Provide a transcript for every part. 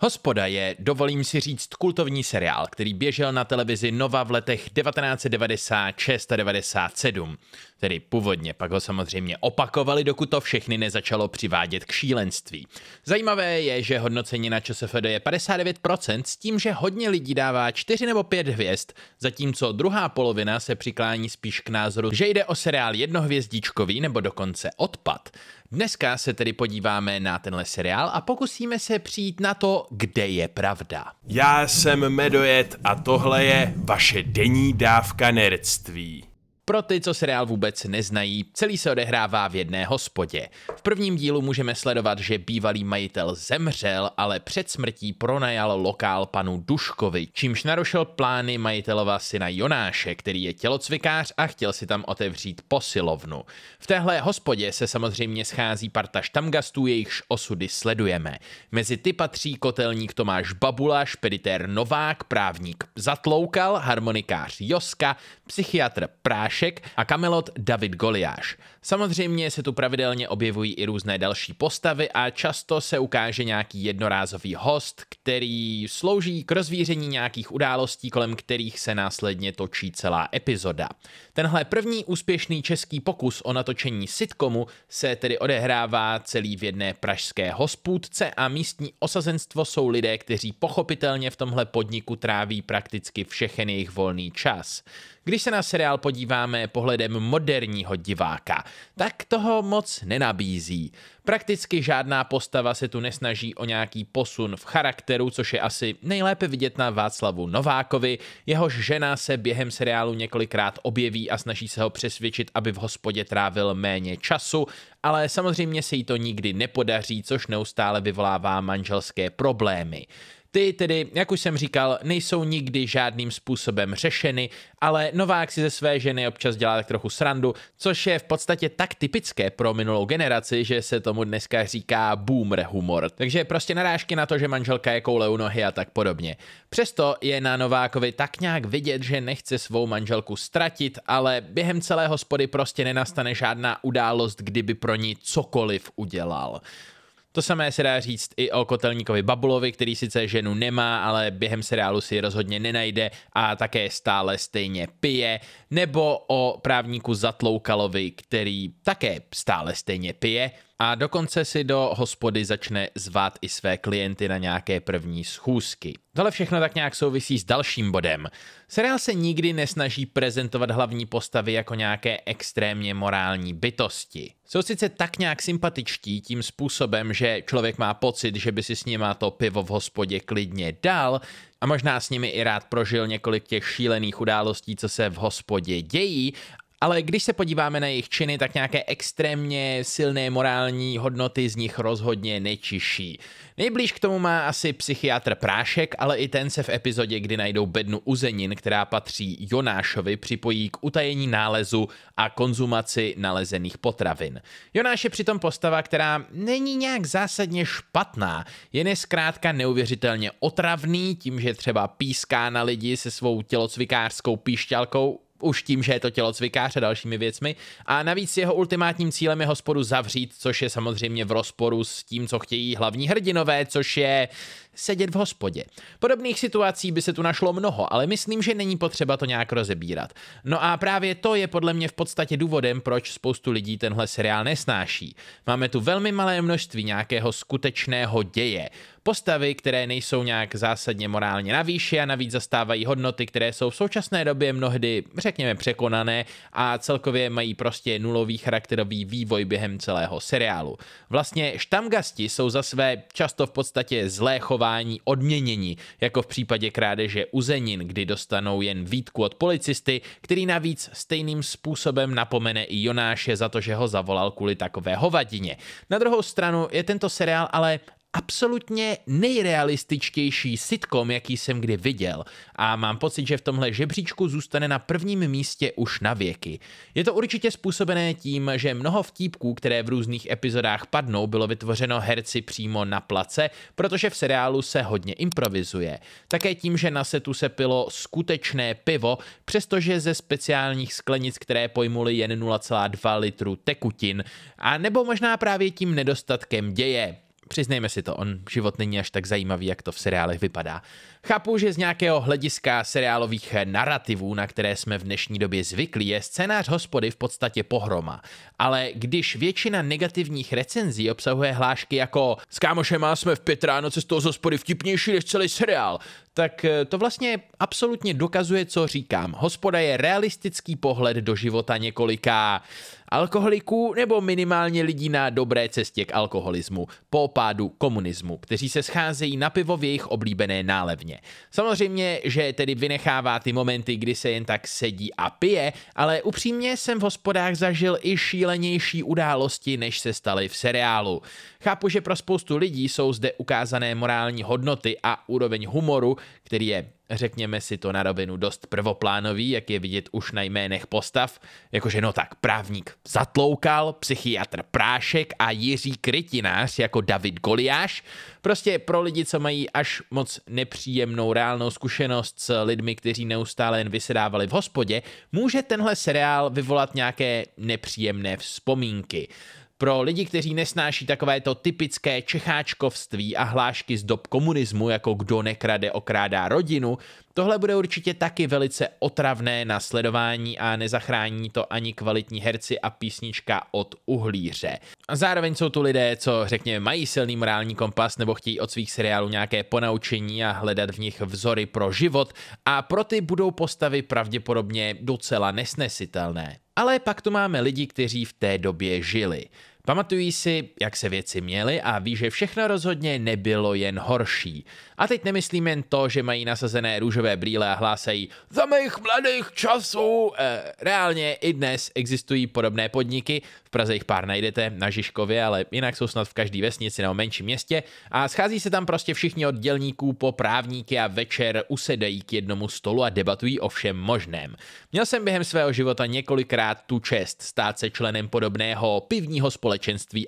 Hospoda je, dovolím si říct, kultovní seriál, který běžel na televizi Nova v letech 1996 a 1997. Tedy původně, pak ho samozřejmě opakovali, dokud to všechny nezačalo přivádět k šílenství. Zajímavé je, že hodnocení na ČSFD je 59% s tím, že hodně lidí dává 4 nebo 5 hvězd, zatímco druhá polovina se přiklání spíš k názoru, že jde o seriál jednohvězdičkový nebo dokonce odpad. Dneska se tedy podíváme na tenhle seriál a pokusíme se přijít na to, kde je pravda. Já jsem Medojet a tohle je vaše denní dávka nerdství. Pro ty, co seriál vůbec neznají, celý se odehrává v jedné hospodě. V prvním dílu můžeme sledovat, že bývalý majitel zemřel, ale před smrtí pronajal lokál panu Duškovi, čímž narušil plány majitelova syna Jonáše, který je tělocvikář a chtěl si tam otevřít posilovnu. V téhle hospodě se samozřejmě schází parta štamgastů, jejichž osudy sledujeme. Mezi ty patří kotelník Tomáš Babula, špeditér Novák, právník Zatloukal, harmonikář Joska, psychiatr Práš a kamelot David Goliáš. Samozřejmě se tu pravidelně objevují i různé další postavy a často se ukáže nějaký jednorázový host, který slouží k rozvíření nějakých událostí, kolem kterých se následně točí celá epizoda. Tenhle první úspěšný český pokus o natočení sitcomu se tedy odehrává celý v jedné pražské hospůdce a místní osazenstvo jsou lidé, kteří pochopitelně v tomhle podniku tráví prakticky všechen jejich volný čas. Když se na seriál podíváme pohledem moderního diváka, tak toho moc nenabízí. Prakticky žádná postava se tu nesnaží o nějaký posun v charakteru, což je asi nejlépe vidět na Václavu Novákovi. Jehož žena se během seriálu několikrát objeví a snaží se ho přesvědčit, aby v hospodě trávil méně času, ale samozřejmě se jí to nikdy nepodaří, což neustále vyvolává manželské problémy. Ty tedy, jak už jsem říkal, nejsou nikdy žádným způsobem řešeny, ale Novák si ze své ženy občas dělá tak trochu srandu, což je v podstatě tak typické pro minulou generaci, že se tomu dneska říká boomer humor. Takže prostě narážky na to, že manželka je koule u nohy a tak podobně. Přesto je na Novákovi tak nějak vidět, že nechce svou manželku ztratit, ale během celé hospody prostě nenastane žádná událost, kdyby pro ní cokoliv udělal. To samé se dá říct i o kotelníkovi Babulovi, který sice ženu nemá, ale během seriálu si ji rozhodně nenajde a také stále stejně pije, nebo o právníku Zatloukalovi, který také stále stejně pije a dokonce si do hospody začne zvát i své klienty na nějaké první schůzky. Tohle všechno tak nějak souvisí s dalším bodem. Seriál se nikdy nesnaží prezentovat hlavní postavy jako nějaké extrémně morální bytosti. Jsou sice tak nějak sympatičtí tím způsobem, že člověk má pocit, že by si s nima to pivo v hospodě klidně dal a možná s nimi i rád prožil několik těch šílených událostí, co se v hospodě dějí, ale když se podíváme na jejich činy, tak nějaké extrémně silné morální hodnoty z nich rozhodně nečiší. Nejblíž k tomu má asi psychiatr Prášek, ale i ten se v epizodě, kdy najdou bednu uzenin, která patří Jonášovi, připojí k utajení nálezu a konzumaci nalezených potravin. Jonáš je přitom postava, která není nějak zásadně špatná, jen je zkrátka neuvěřitelně otravný tím, že třeba píská na lidi se svou tělocvikářskou píšťalkou, už tím, že je to tělocvikář a dalšími věcmi. A navíc jeho ultimátním cílem je hospodu zavřít, což je samozřejmě v rozporu s tím, co chtějí hlavní hrdinové, což je sedět v hospodě. Podobných situací by se tu našlo mnoho, ale myslím, že není potřeba to nějak rozebírat. No a právě to je podle mě v podstatě důvodem, proč spoustu lidí tenhle seriál nesnáší. Máme tu velmi malé množství nějakého skutečného děje. Postavy, které nejsou nějak zásadně morálně na výši a navíc zastávají hodnoty, které jsou v současné době mnohdy, řekněme, překonané a celkově mají prostě nulový charakterový vývoj během celého seriálu. Vlastně štamgasti jsou za své často v podstatě zlé chování odměnění, jako v případě krádeže uzenin, kdy dostanou jen výtku od policisty, který navíc stejným způsobem napomene i Jonáše za to, že ho zavolal kvůli takové hovadině. Na druhou stranu je tento seriál ale absolutně nejrealističtější sitcom, jaký jsem kdy viděl, a mám pocit, že v tomhle žebříčku zůstane na prvním místě už na věky. Je to určitě způsobené tím, že mnoho vtípků, které v různých epizodách padnou, bylo vytvořeno herci přímo na place, protože v seriálu se hodně improvizuje. Také tím, že na setu se pilo skutečné pivo, přestože ze speciálních sklenic, které pojmuly jen 0,2 litru tekutin, a nebo možná právě tím nedostatkem děje. Přiznejme si to, on život není až tak zajímavý, jak to v seriálech vypadá. Chápu, že z nějakého hlediska seriálových narrativů, na které jsme v dnešní době zvyklí, je scénář hospody v podstatě pohroma. Ale když většina negativních recenzí obsahuje hlášky jako "S kámošema jsme v 5 ráno cestou z hospody vtipnější než celý seriál", tak to vlastně absolutně dokazuje, co říkám. Hospoda je realistický pohled do života několika alkoholiků nebo minimálně lidí na dobré cestě k alkoholismu po pádu komunismu, kteří se scházejí na pivo v jejich oblíbené nálevně. Samozřejmě, že tedy vynechává ty momenty, kdy se jen tak sedí a pije, ale upřímně jsem v hospodách zažil i šílenější události, než se staly v seriálu. Chápu, že pro spoustu lidí jsou zde ukázané morální hodnoty a úroveň humoru, který je, řekněme si to na rovinu, dost prvoplánový, jak je vidět už na jménech postav, jakože no tak právník Zatloukal, psychiatr Prášek a Jiří Krytinář jako David Goliáš. Prostě pro lidi, co mají až moc nepříjemnou reálnou zkušenost s lidmi, kteří neustále jen vysedávali v hospodě, může tenhle seriál vyvolat nějaké nepříjemné vzpomínky. Pro lidi, kteří nesnáší takovéto typické čecháčkovství a hlášky z dob komunismu, jako "kdo nekrade, okrádá rodinu", tohle bude určitě taky velice otravné na sledování a nezachrání to ani kvalitní herci a písnička od Uhlíře. A zároveň jsou tu lidé, co řekněme mají silný morální kompas nebo chtějí od svých seriálů nějaké ponaučení a hledat v nich vzory pro život, a pro ty budou postavy pravděpodobně docela nesnesitelné. Ale pak tu máme lidi, kteří v té době žili. Pamatují si, jak se věci měly, a ví, že všechno rozhodně nebylo jen horší. A teď nemyslím jen to, že mají nasazené růžové brýle a hlásají "za mých mladých časů". Reálně i dnes existují podobné podniky, v Praze jich pár najdete, na Žižkově, ale jinak jsou snad v každé vesnici nebo menším městě, a schází se tam prostě všichni od dělníků po právníky a večer usedají k jednomu stolu a debatují o všem možném. Měl jsem během svého života několikrát tu čest stát se členem podobného pivního společenství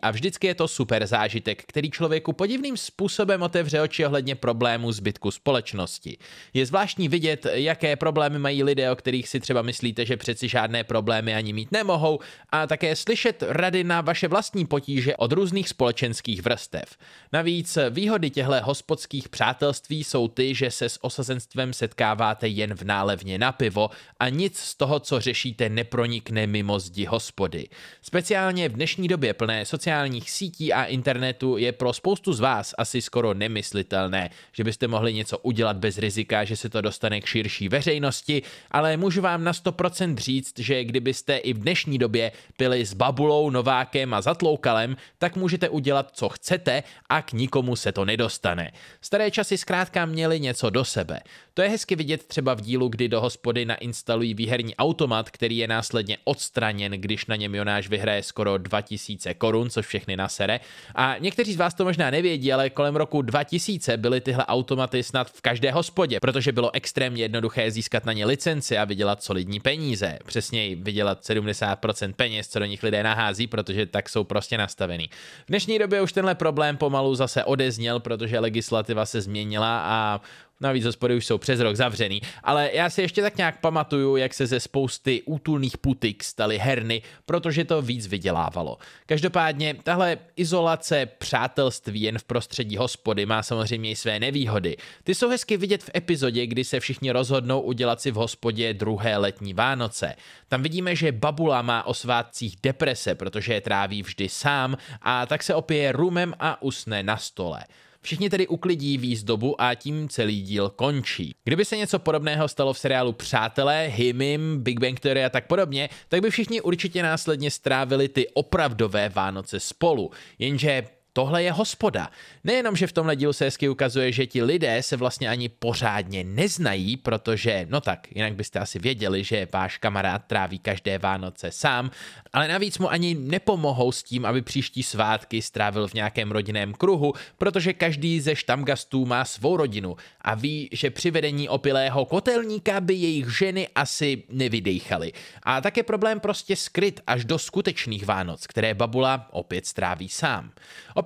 a vždycky je to super zážitek, který člověku podivným způsobem otevře oči ohledně problémů zbytku společnosti. Je zvláštní vidět, jaké problémy mají lidé, o kterých si třeba myslíte, že přeci žádné problémy ani mít nemohou, a také slyšet rady na vaše vlastní potíže od různých společenských vrstev. Navíc výhody těchto hospodských přátelství jsou ty, že se s osazenstvem setkáváte jen v nálevně na pivo a nic z toho, co řešíte, nepronikne mimo zdi hospody. Speciálně v dnešní době plné sociálních sítí a internetu je pro spoustu z vás asi skoro nemyslitelné, že byste mohli něco udělat bez rizika, že se to dostane k širší veřejnosti, ale můžu vám na 100% říct, že kdybyste i v dnešní době byli s Babulou, Novákem a Zatloukalem, tak můžete udělat, co chcete, a k nikomu se to nedostane. Staré časy zkrátka měly něco do sebe. To je hezky vidět třeba v dílu, kdy do hospody nainstalují výherní automat, který je následně odstraněn, když na něm Jonáš vyhraje skoro 2000 korun, což všechny nasere. A někteří z vás to možná nevědí, ale kolem roku 2000 byly tyhle automaty snad v každé hospodě, protože bylo extrémně jednoduché získat na ně licenci a vydělat solidní peníze. Přesněji vydělat 70% peněz, co do nich lidé nahází, protože tak jsou prostě nastavený. V dnešní době už tenhle problém pomalu zase odezněl, protože legislativa se změnila a navíc hospody už jsou přes rok zavřený, ale já si ještě tak nějak pamatuju, jak se ze spousty útulných putik staly herny, protože to víc vydělávalo. Každopádně tahle izolace přátelství jen v prostředí hospody má samozřejmě i své nevýhody. Ty jsou hezky vidět v epizodě, kdy se všichni rozhodnou udělat si v hospodě druhé letní Vánoce. Tam vidíme, že Babula má o svátcích deprese, protože je tráví vždy sám, a tak se opije rumem a usne na stole. Všichni tedy uklidí výzdobu a tím celý díl končí. Kdyby se něco podobného stalo v seriálu Přátelé, Himim, Big Bang Theory a tak podobně, tak by všichni určitě následně strávili ty opravdové Vánoce spolu. Jenže tohle je hospoda. Nejenom, že v tomhle dílu se hezky ukazuje, že ti lidé se vlastně ani pořádně neznají, protože, no tak, jinak byste asi věděli, že váš kamarád tráví každé Vánoce sám, ale navíc mu ani nepomohou s tím, aby příští svátky strávil v nějakém rodinném kruhu, protože každý ze štamgastů má svou rodinu a ví, že při vedení opilého kotelníka by jejich ženy asi nevydejchaly. A tak je problém prostě skryt až do skutečných Vánoc, které Babula opět stráví sám.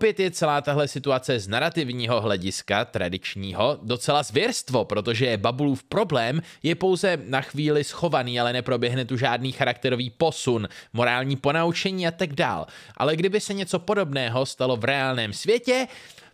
opět je celá tahle situace z narrativního hlediska tradičního docela zvěrstvo, protože Babulův problém je pouze na chvíli schovaný, ale neproběhne tu žádný charakterový posun, morální ponaučení a tak dál. Ale kdyby se něco podobného stalo v reálném světě,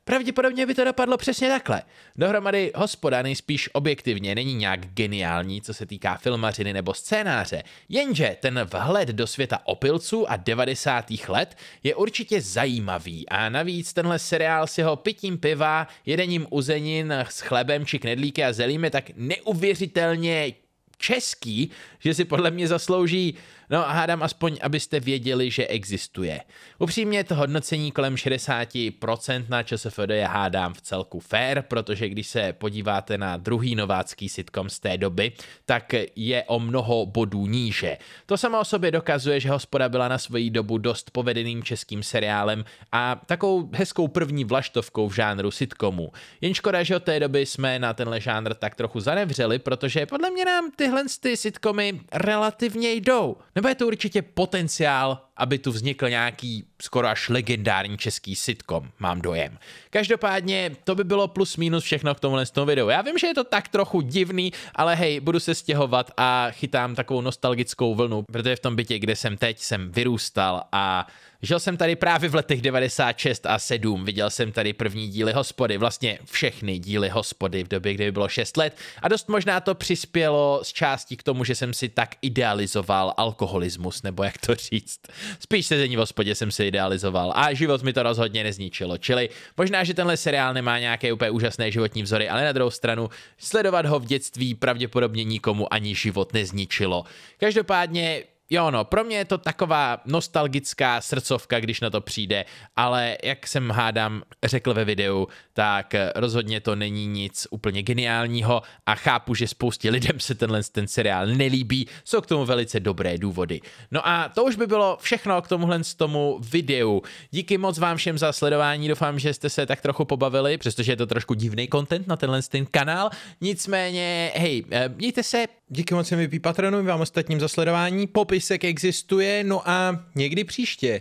pravděpodobně by to dopadlo přesně takhle. Dohromady Hospoda nejspíš objektivně není nějak geniální, co se týká filmařiny nebo scénáře. Jenže ten vhled do světa opilců a 90. let je určitě zajímavý a navíc tenhle seriál s jeho pitím piva, jedením uzenin s chlebem či knedlíky a zelím je tak neuvěřitelně český, že si podle mě zaslouží, no a hádám aspoň, abyste věděli, že existuje. Upřímně to hodnocení kolem 60% na ČSFD je hádám v celku fair, protože když se podíváte na druhý novácký sitcom z té doby, tak je o mnoho bodů níže. To samo o sobě dokazuje, že Hospoda byla na svoji dobu dost povedeným českým seriálem a takovou hezkou první vlaštovkou v žánru sitcomu. Jen škoda, že od té doby jsme na tenhle žánr tak trochu zanevřeli, protože podle mě nám tyhle sitcomy relativně jdou. Nebo je to určitě potenciál, aby tu vznikl nějaký skoro až legendární český sitcom, mám dojem. Každopádně to by bylo plus minus všechno k tomuhle videu. Já vím, že je to tak trochu divný, ale hej, budu se stěhovat a chytám takovou nostalgickou vlnu, protože v tom bytě, kde jsem teď, jsem vyrůstal a žil jsem tady právě v letech 96 a 7, viděl jsem tady první díly Hospody, vlastně všechny díly Hospody v době, kdy by bylo 6 let a dost možná to přispělo z části k tomu, že jsem si tak idealizoval alkoholismus, nebo jak to říct. Spíš sezení v hospodě jsem si idealizoval a život mi to rozhodně nezničilo, čili možná, že tenhle seriál nemá nějaké úplně úžasné životní vzory, ale na druhou stranu sledovat ho v dětství pravděpodobně nikomu ani život nezničilo. Každopádně jo, no, pro mě je to taková nostalgická srdcovka, když na to přijde, ale jak jsem hádám řekl ve videu, tak rozhodně to není nic úplně geniálního a chápu, že spoustě lidem se ten seriál nelíbí, jsou k tomu velice dobré důvody. No a to už by bylo všechno k tomu videu. Díky moc vám všem za sledování, doufám, že jste se tak trochu pobavili, přestože je to trošku divný content na ten kanál, nicméně, hej, mějte se, díky moc mým patronům, vám ostatním za sledování, popis existuje, no a někdy příště.